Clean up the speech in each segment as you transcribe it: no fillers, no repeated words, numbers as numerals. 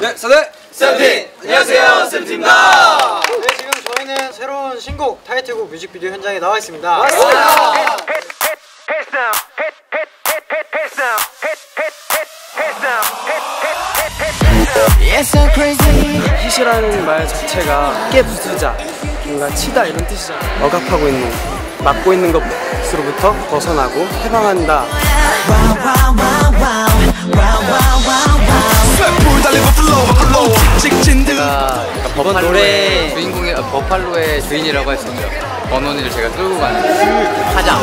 네, 사대! 세븐틴! 안녕하세요, 세븐틴입니다. 네, 지금 저희는 새로운 신곡 타이틀곡 뮤직비디오 현장에 나와 있습니다. 맞습니다. It's so crazy. 히시라는 말 자체가 깨부수자, 뭔가 치다 이런 뜻이잖아요. 억압하고 있는, 막고 있는 것으로부터 벗어나고 해방한다. 버팔로의 주인공의 버팔로의 주인이라고 할 수 있죠. 버논이를 제가 끌고 가는 하자.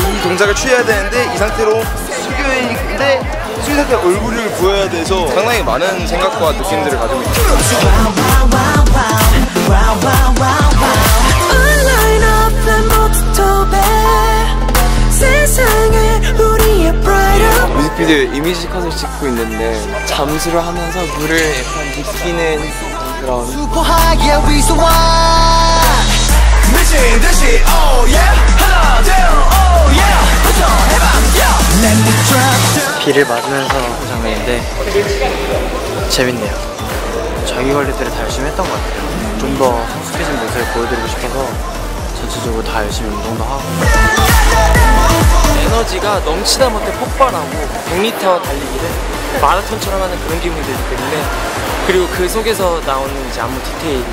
이 동작을 취해야 되는데 이 상태로 숙여있는데 숙인 상태의 얼굴을 보여야 돼서 상당히 많은 생각과 느낌들을 가지고 있죠. 뮤직비디오에 이미지 컷을 찍고 있는데 잠수를 하면서 물을 약간 느끼는 그런 비를 맞으면서 한 장면인데 재밌네요. 자기 관리들을 다 열심히 했던 것 같아요. 좀 더 성숙해진 모습을 보여드리고 싶어서 전체적으로 다 열심히 운동도 하고 에너지가 넘치다 못해 폭발하고 100m 달리기를 마라톤처럼 하는 그런 기분이 들기 때문에, 그리고 그 속에서 나오는 이제 안무 디테일,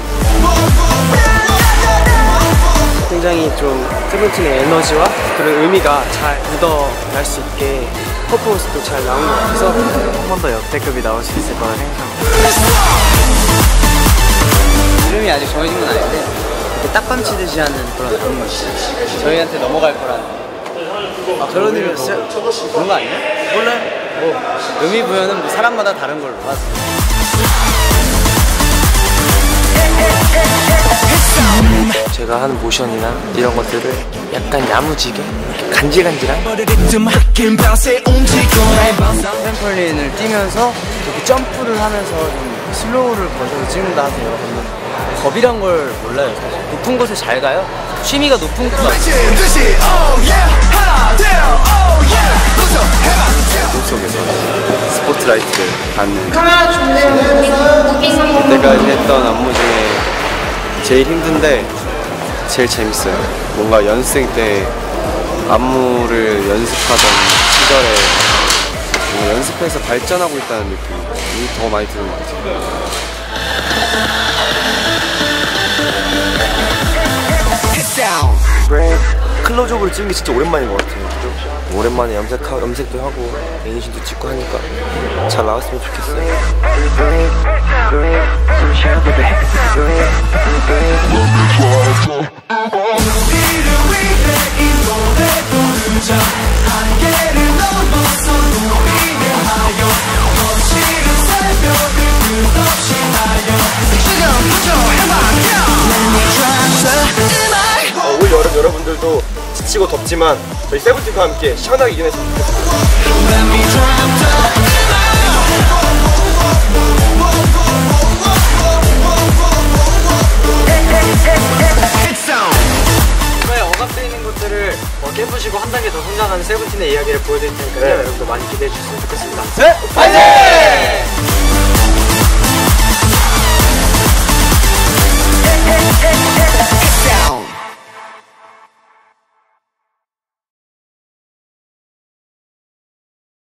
굉장히 좀 세븐틴의 에너지와 그런 의미가 잘 묻어날 수 있게 퍼포먼스도 잘 나온 것 같아서 한 번 더 역대급이 나올 수 있을 거라 생각합니다. 이름이 아직 정해진 건 아닌데 이렇게 딱밤치듯이 하는 그런 안무, 저희한테 넘어갈 거라는 저런 일을 진짜 그런 거 아니야? 몰라요. 뭐 의미 부여는 뭐 사람마다 다른 걸로. 제가 하는 모션이나 이런 것들을 약간 야무지게 간질간질한 트램펄린을 뛰면서 이렇게 점프를 하면서 좀 슬로우를 거쳐서 찍는다 하세요. 겁이란 걸 몰라요. 사실 높은 곳에 잘 가요. 취미가 높은 것 같아요. 속에서 스포트라이트를 받는 그때까지 했던 안무 중에 제일 힘든데 제일 재밌어요. 뭔가 연습생 때 안무를 연습하던 시절에 뭔가 연습해서 발전하고 있다는 느낌이 더 많이 드는 것 같아요. 클로즈업으로 찍은 게 진짜 오랜만인 것 같아요. 오랜만에 염색도 하고 애니션도 찍고 하니까 잘 나왔으면 좋겠어요. 올 여름 여러분들도 지치고 덥지만 저희 세븐틴과 함께 시원하게 이겨냈으면 좋겠습니다. 정말 억압되어 있는 것들을 깨부시고 한 단계 더 성장하는 세븐틴의 이야기를 보여드릴 테니까 네. 여러분도 많이 기대해 주셨으면 좋겠습니다. 네! 파이팅!